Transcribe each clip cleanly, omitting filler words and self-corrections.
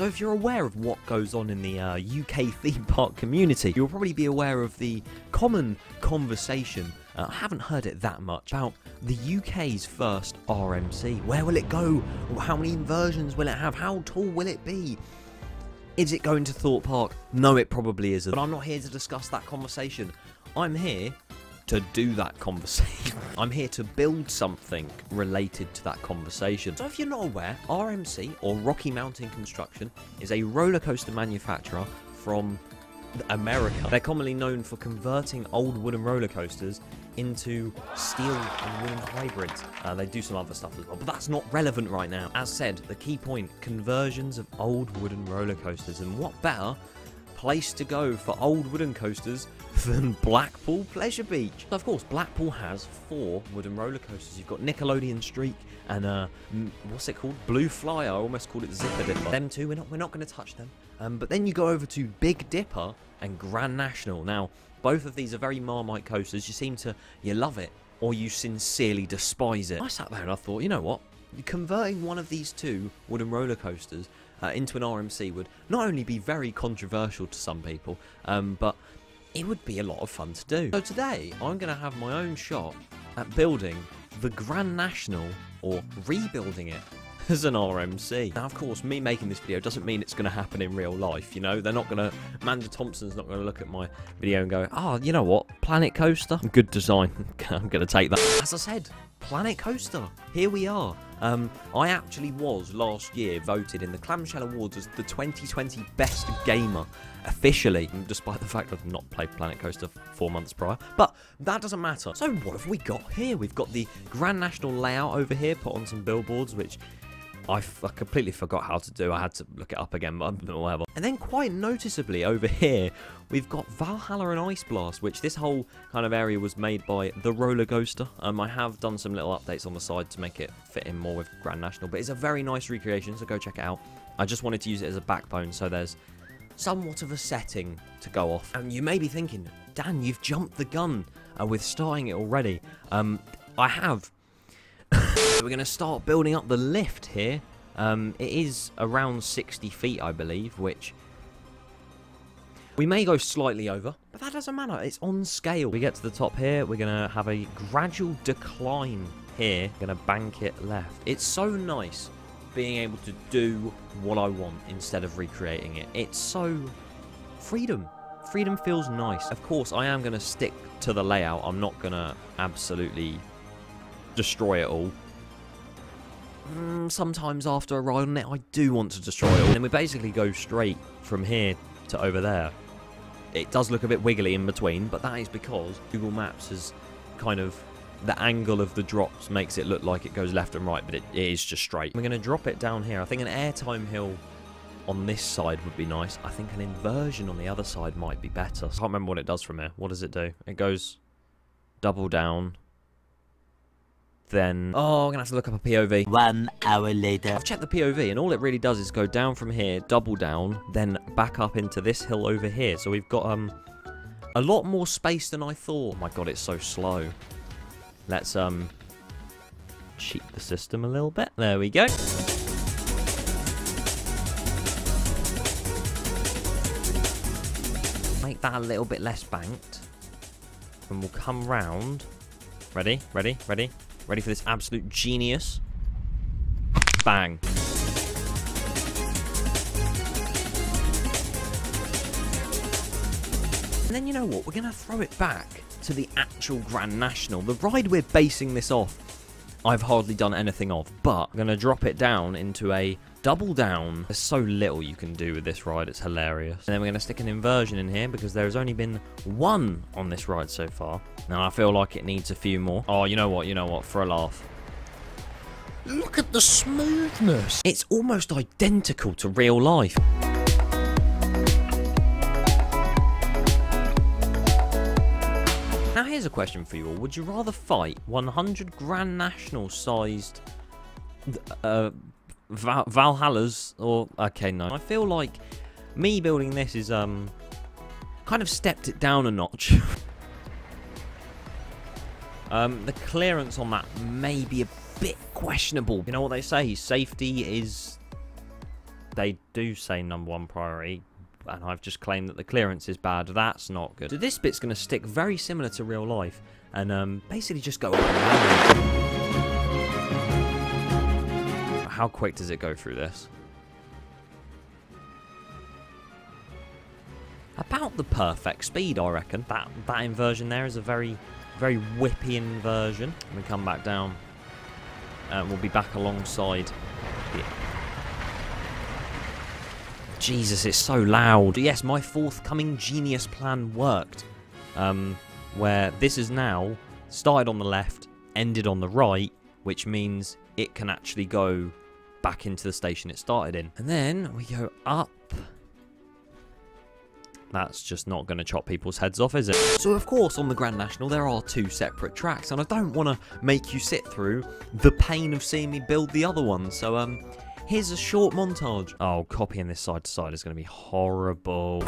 So if you're aware of what goes on in the UK theme park community, you'll probably be aware of the common conversation, I haven't heard it that much, about the UK's first RMC. Where will it go? How many inversions will it have? How tall will it be? Is it going to Thorpe Park? No, it probably isn't. But I'm not here to discuss that conversation. I'm here to do that conversation. I'm here to build something related to that conversation. So if you're not aware, RMC, or Rocky Mountain Construction, is a roller coaster manufacturer from America. They're commonly known for converting old wooden roller coasters into steel and wooden hybrids. They do some other stuff as well, but that's not relevant right now. As said, the key point, conversions of old wooden roller coasters. And what better place to go for old wooden coasters than Blackpool Pleasure Beach? Of course, Blackpool has 4 wooden roller coasters. You've got Nickelodeon Streak and what's it called? Blue Flyer. I almost called it Dipper. Them two, we're not going to touch them. But then you go over to Big Dipper and Grand National. Now, both of these are very Marmite coasters. You seem to, you love it or you sincerely despise it. I sat there and I thought, you know what? Converting one of these 2 wooden roller coasters into an RMC would not only be very controversial to some people, but it would be a lot of fun to do. So today, I'm going to have my own shot at building the Grand National, or rebuilding it, as an RMC. Now, of course, me making this video doesn't mean it's going to happen in real life, you know? They're not going to... Amanda Thompson's not going to look at my video and go, "Oh, you know what? Planet Coaster? Good design." I'm going to take that. As I said, Planet Coaster. Here we are. I actually was, last year, voted in the Clamshell Awards as the 2020 Best Gamer, officially, despite the fact I've not played Planet Coaster 4 months prior, but that doesn't matter. So what have we got here? We've got the Grand National layout over here, put on some billboards, which I completely forgot how to do. I had to look it up again, but whatever. And then quite noticeably over here, we've got Valhalla and Ice Blast, which this whole kind of area was made by the Roller Ghoster. I have done some little updates on the side to make it fit in more with Grand National, but it's a very nice recreation, so go check it out. I just wanted to use it as a backbone, so there's somewhat of a setting to go off. And you may be thinking, Dan, you've jumped the gun with starting it already. I have. So we're going to start building up the lift here. It is around 60 feet, I believe, which we may go slightly over, but that doesn't matter. It's on scale. We get to the top here. We're going to have a gradual decline here. Going to bank it left. It's so nice being able to do what I want instead of recreating it. It's so freedom. Freedom feels nice. Of course, I am going to stick to the layout. I'm not going to absolutely destroy it all. Sometimes after a ride on it, I do want to destroy it all. And we basically go straight from here to over there. It does look a bit wiggly in between, but that is because Google Maps has kind of... the angle of the drops makes it look like it goes left and right, but it is just straight. We're going to drop it down here. I think an airtime hill on this side would be nice. I think an inversion on the other side might be better. I can't remember what it does from here. What does it do? It goes double down. Then, oh, I'm going to have to look up a POV. 1 hour later. I've checked the POV, and all it really does is go down from here, double down, then back up into this hill over here. So we've got a lot more space than I thought. Oh my god, it's so slow. Let's cheat the system a little bit. There we go. Make that a little bit less banked. And we'll come round. Ready? Ready? Ready? Ready for this absolute genius? Bang. And then you know what? We're going to throw it back to the actual Grand National. The ride we're basing this off, I've hardly done anything of, but I'm going to drop it down into a double down. There's so little you can do with this ride, it's hilarious. And then we're going to stick an inversion in here because there has only been 1 on this ride so far. Now I feel like it needs a few more. Oh, you know what, for a laugh. Look at the smoothness. It's almost identical to real life. Now here's a question for you all. Would you rather fight 100 Grand National sized Valhallas or... okay, no. I feel like me building this is kind of stepped it down a notch. The clearance on that may be a bit questionable. You know what they say, safety is they do say #1 priority, and I've just claimed that the clearance is bad. That's not good. So this bit's going to stick very similar to real life, and basically just go up and down. How quick does it go through this? About the perfect speed, I reckon. That inversion there is a very, very whippy inversion. I'm going to come back down, and we'll be back alongside the... Jesus, it's so loud. Yes, my forthcoming genius plan worked. Where this is now started on the left, ended on the right, which means it can actually go back into the station it started in. And then we go up. That's just not going to chop people's heads off, is it? So, of course, on the Grand National, there are 2 separate tracks, and I don't want to make you sit through the pain of seeing me build the other one, so, here's a short montage. Oh, copying this side to side is going to be horrible.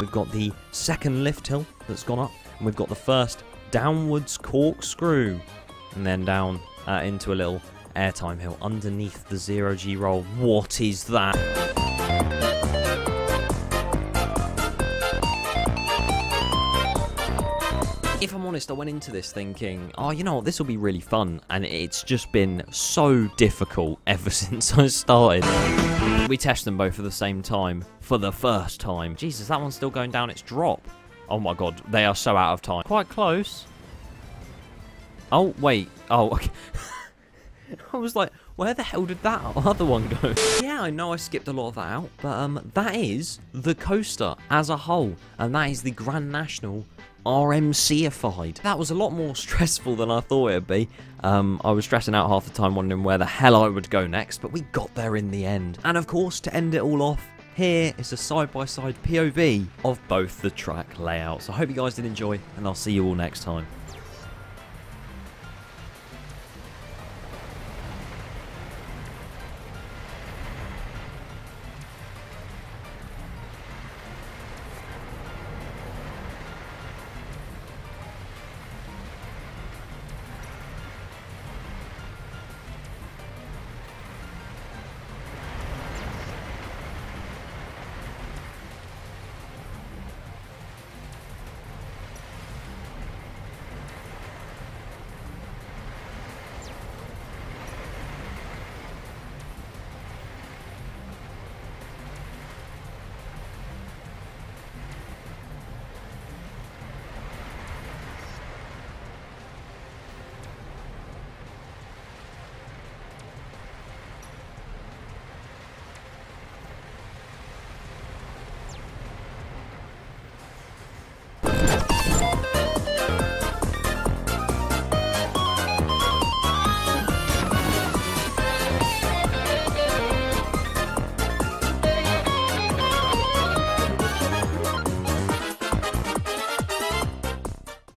We've got the second lift hill that's gone up, and we've got the first downwards corkscrew, and then down into a little... airtime hill underneath the 0G roll. What is that? If I'm honest, I went into this thinking, oh, you know what, this will be really fun, and it's just been so difficult ever since I started. We test them both at the same time for the first time. Jesus, that one's still going down its drop. Oh my god, they are so out of time. Quite close. Oh, wait. Oh, okay. I was like, where the hell did that other one go? Yeah, I know I skipped a lot of that out, but that is the coaster as a whole, and that is the Grand National RMCified. That was a lot more stressful than I thought it would be. I was stressing out half the time wondering where the hell I would go next, but we got there in the end. And of course, to end it all off, here is a side-by-side POV of both the track layouts. I hope you guys did enjoy, and I'll see you all next time.